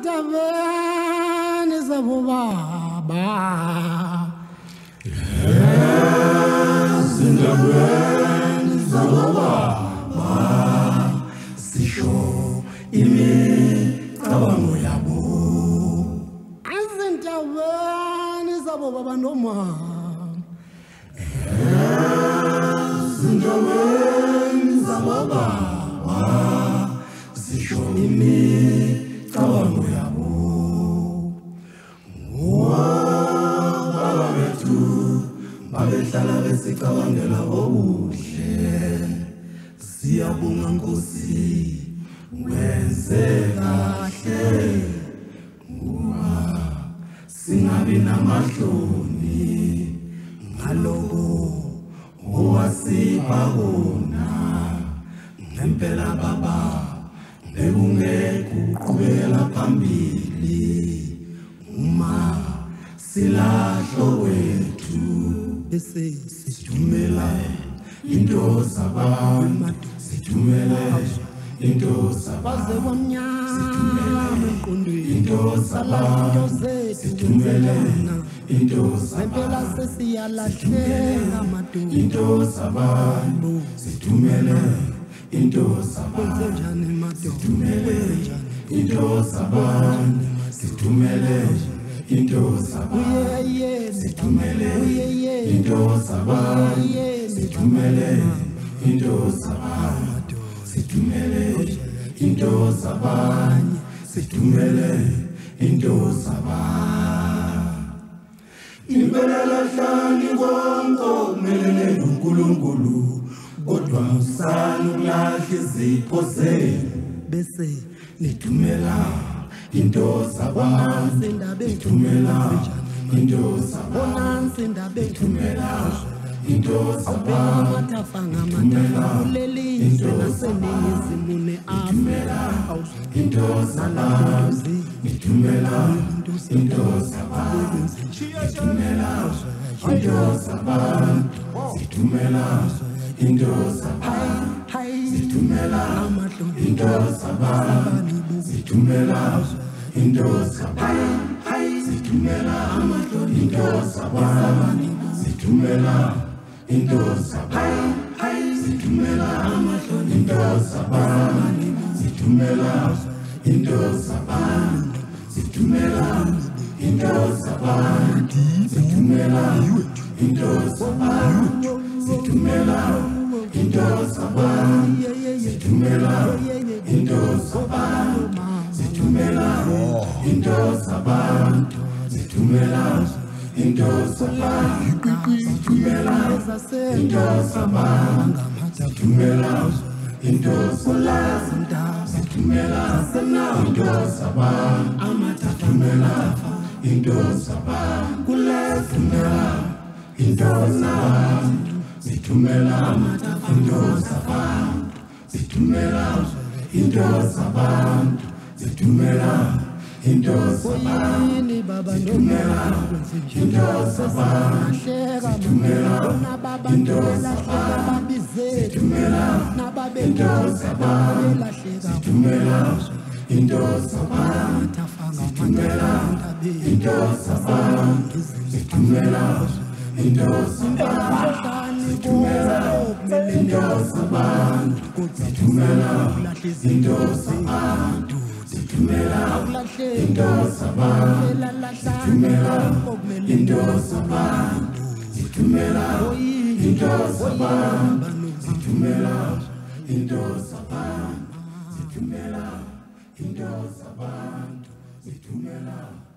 entabeni zabobaba yes entabeni zabobaba sisho imi tabango yabo azentabeni zabobaba noma yes entabeni zabobaba sisho imi Tawangu yabo Mwa baba betu Babetala besika wandela obudle Siyabonga Nkosi Wenze kahle Mwa Singabi namahloni Ngaloko Owasipha kona Ngempela baba Ebunge kuqhubela phambili uma silahlo wethu bese sijumela Intozabanye sijumela Intozabanye Intozabanye sijumela Intozabanye Intozabanye sijumela Intozabanye, situmele. Intozabanye, situmele. Intozabanye, situmele. Intozabanye, situmele. Intozabanye, situmele. Intozabanye, situmele. Intozabanye. Impela hlani kongo melele uNkulunkulu. Kodwa musani ukulahla izipho zenu bese nithumela Intozabanye nithumela Intozabanye nithumela Intozabanye nithumela Intozabanye nithumela Intozabanye nithumela Intozabanye, situmela, Intozabanye, situmela, Intozabanye, situmela, Intozabanye, situmela, Intozabanye, situmela, Intozabanye, situmela, Intozabanye, situmela, Intozabanye, situmela, Intozabanye, situmela. Intozabanye, situmela, Intozabanye, situmela, Intozabanye, situmela, Intozabanye, situmela, Intozabanye, situmela, Intozabanye, situmela, Intozabanye, situmela, Intozabanye, situmela, Intozabanye, situmela, Intozabanye, situmela, Intozabanye, situmela, Intozabanye, situmela, Intozabanye, situmela, Intozabanye, situmela, Intozabanye, situmela, Intozabanye, situmela, Intozabanye, situmela, Intozabanye, situmela, Intozabanye, situmela, Intozabanye, situmela, Intozabanye, situmela, Intozabanye, situmela, Intozabanye, situmela, Intozabanye, situmela.